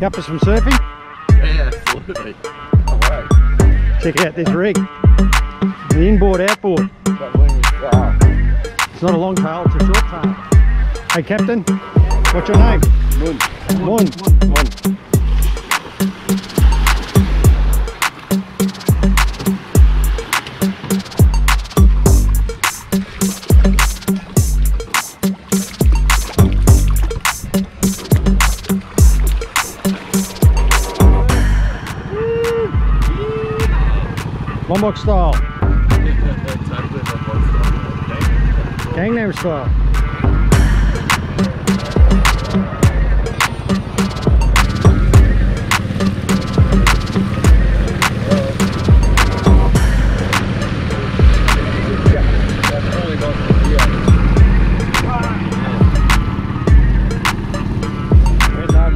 You up for some surfing? Yeah, absolutely. No way. Check out this rig. The inboard, outboard. It's not a long tail, it's a short tail. Hey Captain, what's your name? Mun. Lombok style. Gangnam style.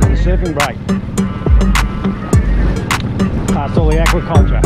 The surfing break. Past all the aquaculture.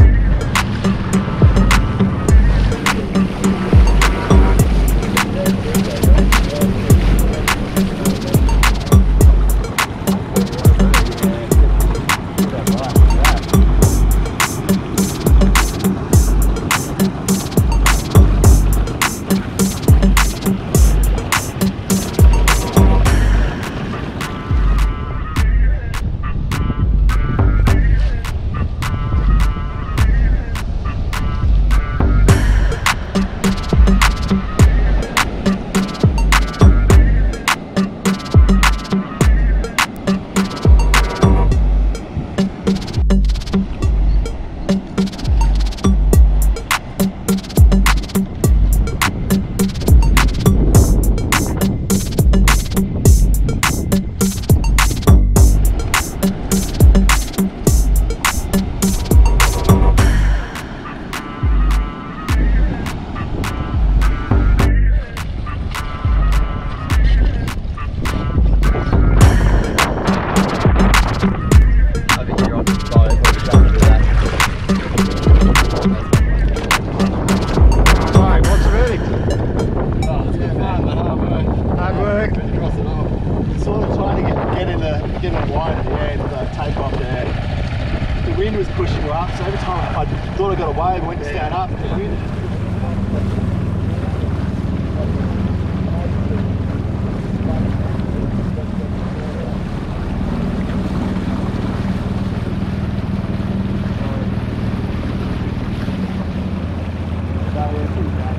Thank you.